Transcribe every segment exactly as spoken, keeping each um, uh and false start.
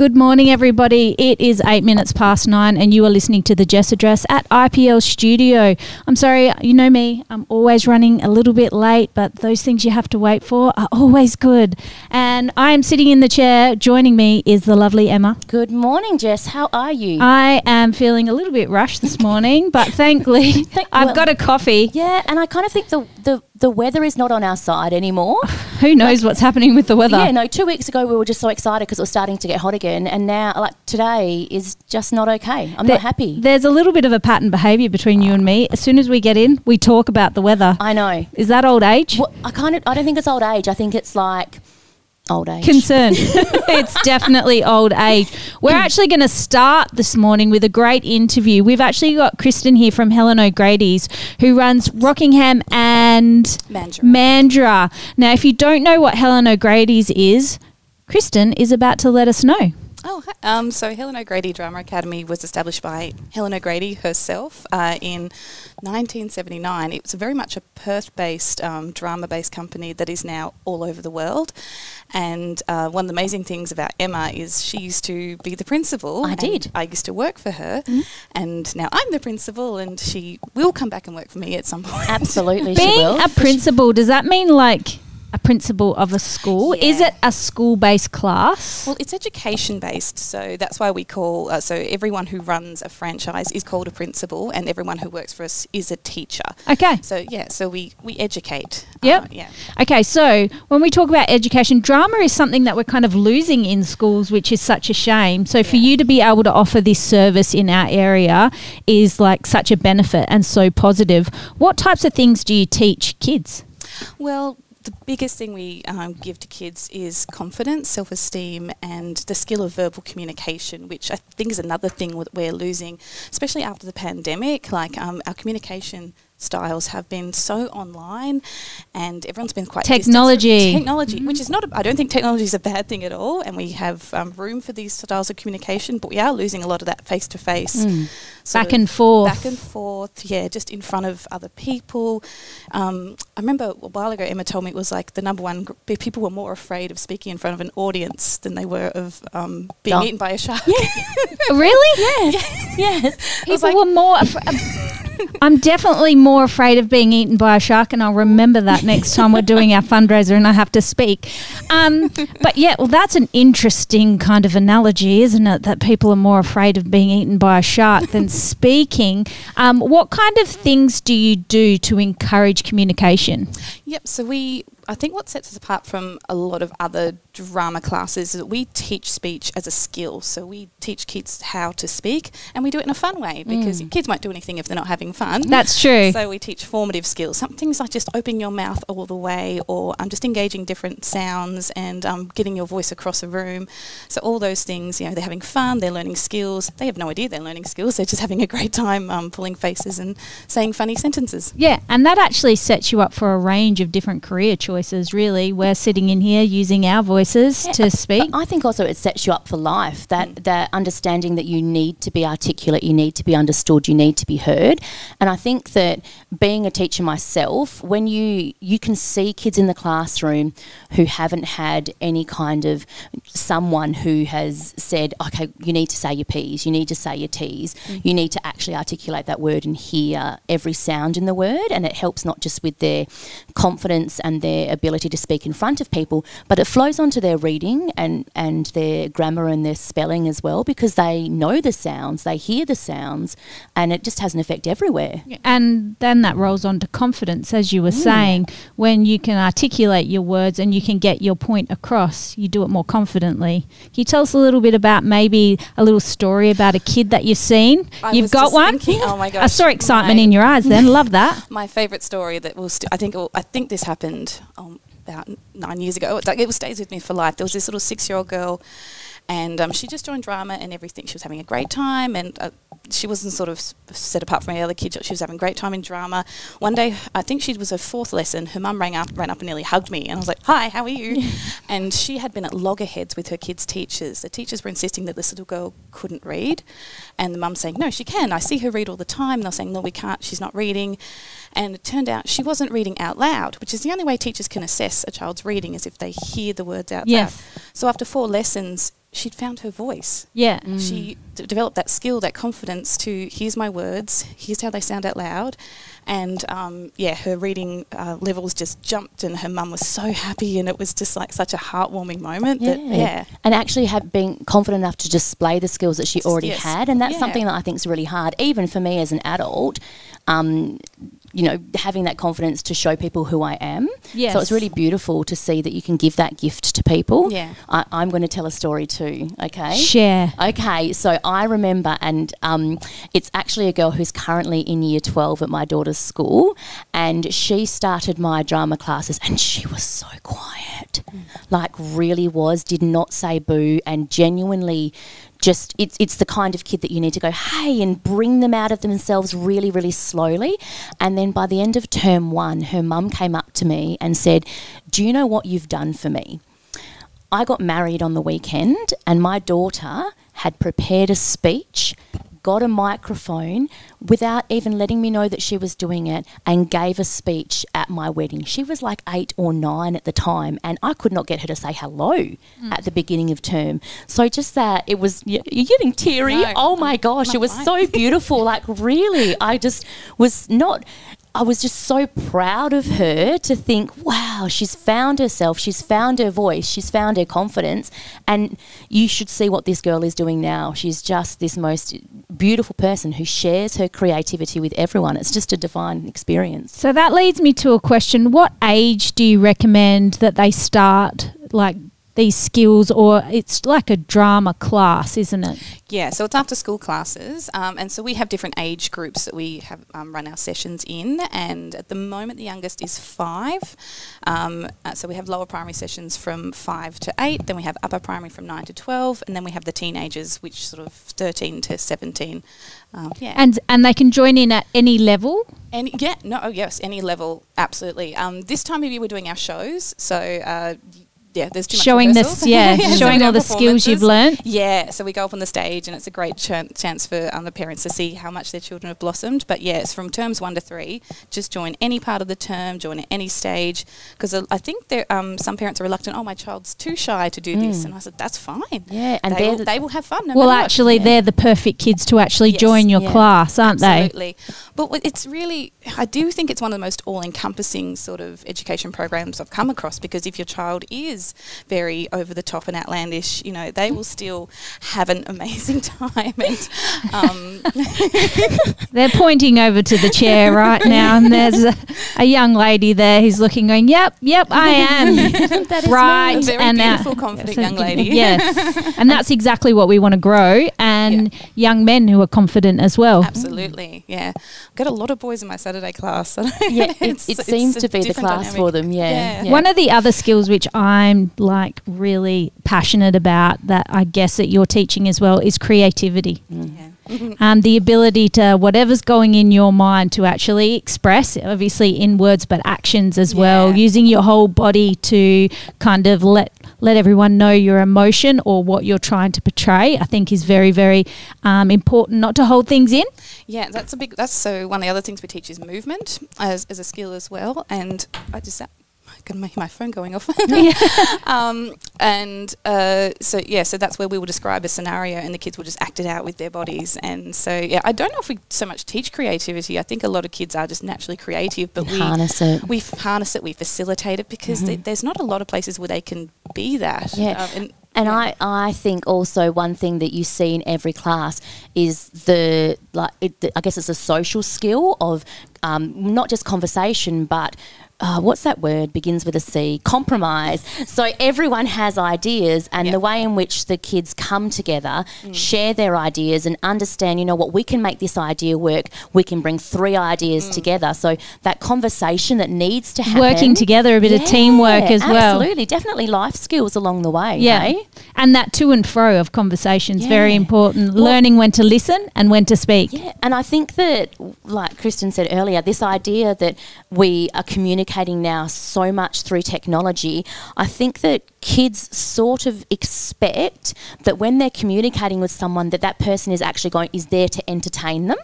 Good morning, everybody. It is eight minutes past nine and you are listening to The Jess Address at I P L Studio. I'm sorry, you know me, I'm always running a little bit late, but those things you have to wait for are always good. And I am sitting in the chair. Joining me is the lovely Emma. Good morning, Jess. How are you? I am feeling a little bit rushed this morning, but thankfully Thank I've well, got a coffee. Yeah, and I kind of think the, the, the weather is not on our side anymore. Who knows like, what's happening with the weather? Yeah, no, two weeks ago we were just so excited because it was starting to get hot again, and now like today is just not okay. I'm there, not happy. There's a little bit of a pattern behaviour between you and me. As soon as we get in, we talk about the weather. I know. Is that old age? Well, I kind of I don't think it's old age. I think it's like old age. Concern. It's definitely old age. We're actually going to start this morning with a great interview. We've actually got Kristin here from Helen O'Grady's, who runs Rockingham and Mandurah. Mandurah. Now, if you don't know what Helen O'Grady's is, Kristin is about to let us know. Oh, hi. Um, so Helen O'Grady Drama Academy was established by Helen O'Grady herself uh, in nineteen seventy-nine. It's very much a Perth-based, um, drama-based company that is now all over the world. And uh, one of the amazing things about Emma is she used to be the principal. I did. I used to work for her. Mm-hmm. And now I'm the principal and she will come back and work for me at some point. Absolutely, she will. Being a principal, does that mean like... a principal of a school? Yeah. Is it a school-based class? Well, it's education-based, so that's why we call, uh, so everyone who runs a franchise is called a principal and everyone who works for us is a teacher. Okay. So, yeah, so we, we educate. Yep. Uh, yeah. Okay, so when we talk about education, drama is something that we're kind of losing in schools, which is such a shame. So yeah. for you to be able to offer this service in our area is like such a benefit and so positive. What types of things do you teach kids? Well, the biggest thing we um, give to kids is confidence, self-esteem and the skill of verbal communication, which I think is another thing that we're losing, especially after the pandemic. Like um, our communication styles have been so online and everyone's been quite technology. Technology, mm-hmm. which is not, a, I don't think technology is a bad thing at all, and we have um, room for these styles of communication, but we are losing a lot of that face-to-face. Mm. Back and forth. Back and forth, yeah, just in front of other people. Um, I remember a while ago Emma told me it was like the number one, gr- people were more afraid of speaking in front of an audience than they were of um, being Dump. eaten by a shark. Yeah. Really? Yes. Yes. People like, were more afraid. I'm definitely more afraid of being eaten by a shark, and I'll remember that next time we're doing our fundraiser and I have to speak. Um, but yeah, well, that's an interesting kind of analogy, isn't it, that people are more afraid of being eaten by a shark than speaking. Um, what kind of things do you do to encourage communication? Yep, so we... I think what sets us apart from a lot of other drama classes is that we teach speech as a skill. So we teach kids how to speak and we do it in a fun way because mm. kids won't do anything if they're not having fun. That's true. So we teach formative skills. Some things like just opening your mouth all the way or um, just engaging different sounds and um, getting your voice across a room. So all those things, you know, they're having fun, they're learning skills. They have no idea they're learning skills. They're just having a great time um, pulling faces and saying funny sentences. Yeah, and that actually sets you up for a range of different career choices. Really, we're sitting in here using our voices yeah, to speak. I think also it sets you up for life, that, mm. that understanding that you need to be articulate, you need to be understood, you need to be heard. And I think that being a teacher myself, when you, you can see kids in the classroom who haven't had any kind of someone who has said, okay, you need to say your P's, you need to say your T's, mm. you need to actually articulate that word and hear every sound in the word, and it helps not just with their confidence and their ability to speak in front of people, but it flows onto their reading and, and their grammar and their spelling as well, because they know the sounds, they hear the sounds, and it just has an effect everywhere. Yeah. And then that rolls on to confidence, as you were mm. saying. When you can articulate your words and you can get your point across, you do it more confidently. Can you tell us a little bit about maybe a little story about a kid that you've seen? I you've got one? Thinking, oh my gosh. I saw excitement my, in your eyes then. Love that. My favourite story that will st- I think will, I think this happened Um, about nine years ago. It, it stays with me for life. There was this little six-year-old girl, and um, she just joined drama and everything. She was having a great time, and uh, she wasn't sort of set apart from any other kids. She was having a great time in drama. One day, I think she was her fourth lesson, her mum rang up, ran up and nearly hugged me, and I was like, hi, how are you? And she had been at loggerheads with her kids' teachers. The teachers were insisting that this little girl couldn't read, and the mum saying, no, she can. I see her read all the time. And they're saying, no, we can't. She's not reading. And it turned out she wasn't reading out loud, which is the only way teachers can assess a child's reading, is if they hear the words out yes. loud. So after four lessons, she'd found her voice. Yeah. Mm. She d developed that skill, that confidence to, here's my words, here's how they sound out loud. And, um, yeah, her reading uh, levels just jumped, and her mum was so happy, and it was just like such a heartwarming moment. Yeah. That, yeah. And actually have been confident enough to display the skills that she already yes. had, and that's yeah. something that I think is really hard, even for me as an adult, um, you know, having that confidence to show people who I am. Yes. So it's really beautiful to see that you can give that gift to people. Yeah. I, I'm going to tell a story too, okay? Share. Okay, so I remember, and um, it's actually a girl who's currently in year twelve at my daughter's school, and she started my drama classes, and she was so quiet, mm. like really was, did not say boo, and genuinely just it's, it's the kind of kid that you need to go, hey, and bring them out of themselves really, really slowly. And then by the end of term one, her mum came up to me and said, do you know what you've done for me? I got married on the weekend, and my daughter had prepared a speech, got a microphone without even letting me know that she was doing it, and gave a speech at my wedding. She was like eight or nine at the time, and I could not get her to say hello mm. at the beginning of term. So just that, it was, you're getting teary. No, oh my gosh, my it was life. So beautiful. Like really, I just was not, I was just so proud of her to think, wow, she's found herself, she's found her voice, she's found her confidence, and you should see what this girl is doing now. She's just this most beautiful person who shares her creativity with everyone. It's just a divine experience. So that leads me to a question. What age do you recommend that they start, like, these skills, or it's like a drama class, isn't it? Yeah, so it's after school classes, um, and so we have different age groups that we have um, run our sessions in, and at the moment the youngest is five, um, uh, so we have lower primary sessions from five to eight, then we have upper primary from nine to twelve, and then we have the teenagers, which sort of thirteen to seventeen. Um, yeah. And and they can join in at any level? Any, yeah, no, oh yes, any level, absolutely. Um, this time of year we're doing our shows, so uh, yeah, there's too much showing this, yeah, yeah, showing all the skills you've learnt. Yeah, so we go up on the stage, and it's a great ch chance for um, the parents to see how much their children have blossomed. But yeah, it's from terms one to three. Just join any part of the term, join at any stage, because uh, I think there um, some parents are reluctant. Oh, my child's too shy to do mm. this, and I said that's fine. Yeah, and they, will, the they will have fun. No well, actually, what. they're yeah. the perfect kids to actually yes, join your yeah. class, aren't Absolutely. they? Absolutely. But it's really, I do think it's one of the most all-encompassing sort of education programs I've come across, because if your child is very over the top and outlandish, you know, they will still have an amazing time. And um, they're pointing over to the chair right now, and there's a, a young lady there who's looking, going, "Yep, yep, I am that is right." A very and beautiful, uh, confident young lady. Yes, and that's exactly what we want to grow, and yeah. young men who are confident as well. Absolutely, yeah. I've got a lot of boys in my Saturday class. So yeah, it, it's, it seems it's to be the class dynamic. for them. Yeah. Yeah. yeah. One of the other skills which I I'm like really passionate about, that I guess that you're teaching as well, is creativity. Mm. Yeah. Um, the ability to, whatever's going in your mind, to actually express, obviously in words, but actions as yeah. well, using your whole body to kind of let let everyone know your emotion or what you're trying to portray, I think is very, very um, important, not to hold things in. Yeah, that's a big, that's so one of the other things we teach is movement as, as a skill as well. And I just, gonna make my phone going off. um, and uh, so yeah, so that's where we will describe a scenario, and the kids will just act it out with their bodies. And so yeah, I don't know if we so much teach creativity. I think a lot of kids are just naturally creative, but we harness it. We harness it. We facilitate it, because mm-hmm. th there's not a lot of places where they can be that. Yeah. Um, and And yeah. I, I think also one thing that you see in every class is the, like, it, the, I guess it's a social skill of um, not just conversation, but uh, what's that word? Begins with a C, compromise. So everyone has ideas, and yeah. the way in which the kids come together, mm. share their ideas and understand, you know what, we can make this idea work. We can bring three ideas mm. together. So that conversation that needs to happen. Working together, a bit yeah, of teamwork as absolutely, well. Absolutely, definitely life skills along the way. Yeah. Eh? And that to and fro of conversations, yeah. very important. Well, learning when to listen and when to speak. Yeah, and I think that, like Kristin said earlier, this idea that we are communicating now so much through technology, I think that kids sort of expect that when they're communicating with someone, that that person is actually going, is there to entertain them.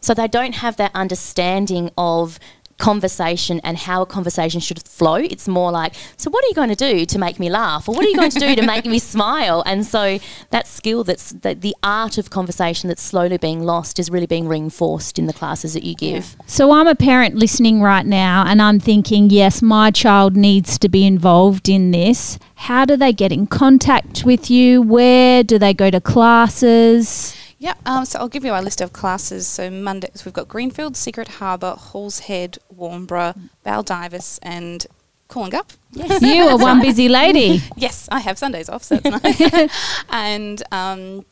So they don't have that understanding of conversation and how a conversation should flow. It's more like, so what are you going to do to make me laugh, or what are you going to do to make me smile? And so that skill, that's the, the art of conversation that's slowly being lost, is really being reinforced in the classes that you give. So I'm a parent listening right now and I'm thinking, yes, my child needs to be involved in this. How do they get in contact with you? Where do they go to classes? Yeah, um, so I'll give you our list of classes. So Mondays we've got Greenfield, Secret Harbour, Halls Head, Warmbra, Baldivis and Coolangup. Yes. You are one busy lady. Yes, I have Sundays off, so that's nice. And um,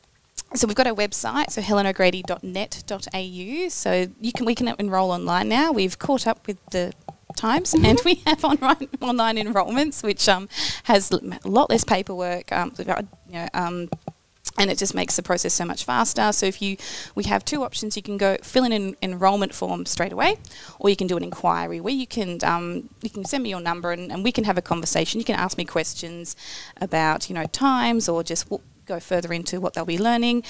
so we've got our website, so helen o grady dot net dot a u. So you can we can enrol online now. We've caught up with the times and we have online online enrolments, which um, has a lot less paperwork. Um, you know. Um, And it just makes the process so much faster. So if you, we have two options. You can go fill in an enrolment form straight away, or you can do an inquiry where you can um, you can send me your number and, and we can have a conversation. You can ask me questions about, you know, times, or just w go further into what they'll be learning,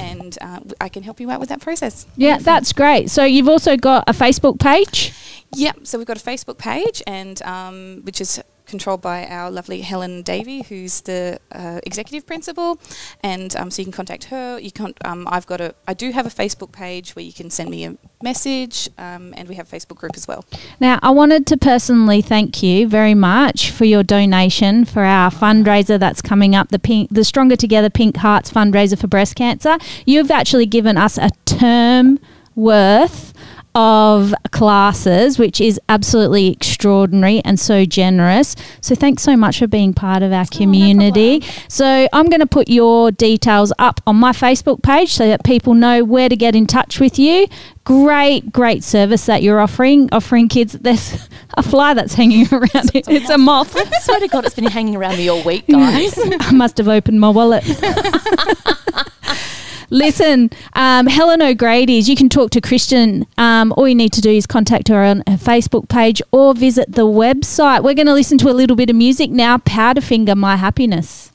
and uh, I can help you out with that process. Yeah, that's great. So you've also got a Facebook page? Yep, so we've got a Facebook page, and um, which is controlled by our lovely Helen Davey, who's the uh, executive principal, and um, so you can contact her. You can't. Um, I've got a. I do have a Facebook page where you can send me a message, um, and we have a Facebook group as well. Now, I wanted to personally thank you very much for your donation for our fundraiser that's coming up, the pink, the Stronger Together Pink Hearts fundraiser for breast cancer. You've actually given us a term worth of classes, which is absolutely extraordinary and so generous. So thanks so much for being part of our community. Oh, no so I'm going to put your details up on my Facebook page so that people know where to get in touch with you. Great, great service that you're offering, offering kids. There's a fly that's hanging around. It's, it's, it's a moth. I swear to God, it's been hanging around me all week, guys. I must have opened my wallet. Listen, um, Helen O'Grady's, you can talk to Kristin. Um, all you need to do is contact her on her Facebook page or visit the website. We're going to listen to a little bit of music now, Powderfinger, My Happiness.